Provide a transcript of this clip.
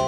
You